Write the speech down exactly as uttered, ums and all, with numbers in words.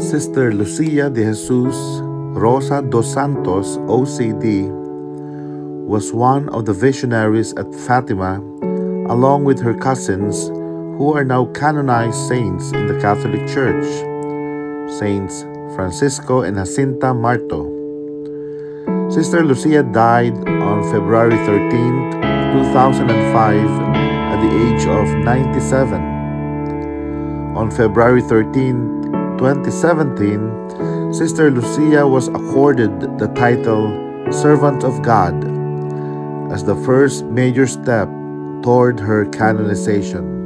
Sister Lucia de Jesus Rosa dos Santos, O C D, was one of the visionaries at Fatima, along with her cousins, who are now canonized saints in the Catholic Church, Saints Francisco and Jacinta Marto. Sister Lucia died on February thirteenth, two thousand five, at the age of ninety-seven. On February thirteenth, twenty seventeen, Sister Lucia was accorded the title Servant of God, as the first major step toward her canonization.